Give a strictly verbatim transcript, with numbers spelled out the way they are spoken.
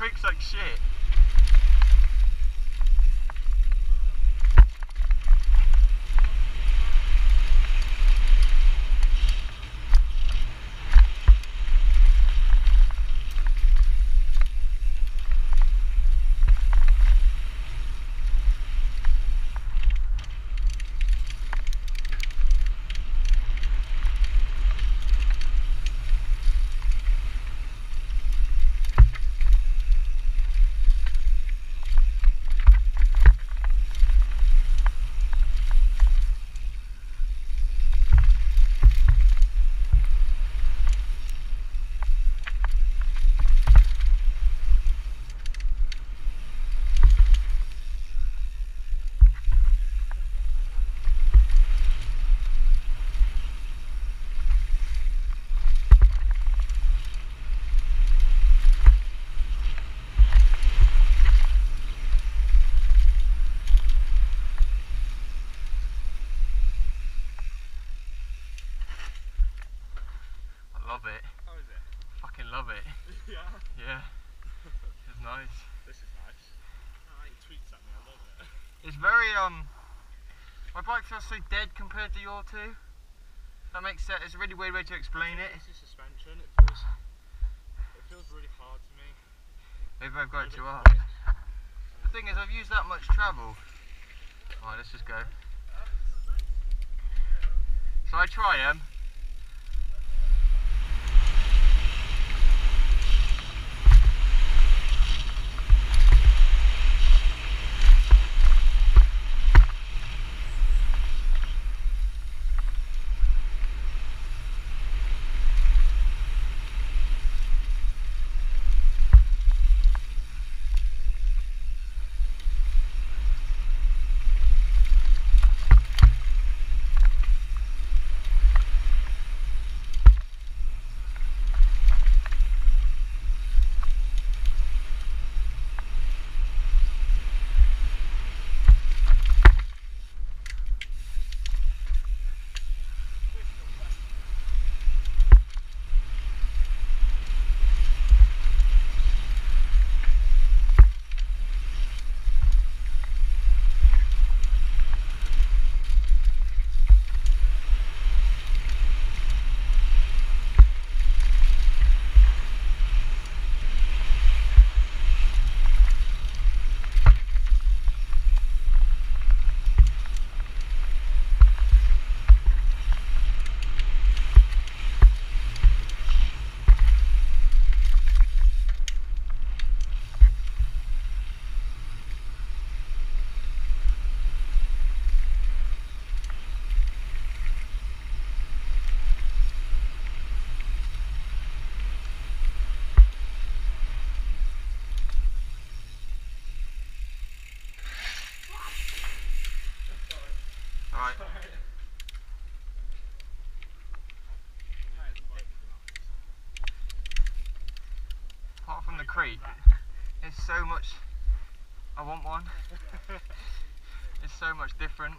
creek's like shit. Love it. How is it? Fucking love it. Yeah? Yeah. It's nice. This is nice. It tweets at me, I love it. It's very, um, my bike's actually dead compared to your two. That makes sense. It's a really weird way to explain it. It's the suspension. It feels, it feels really hard to me. Maybe I've got it too hard. The thing is, I've used that much travel. Alright, let's just go. So I try them. Um, Apart from the creek, it's so much, I want one, it's so much different.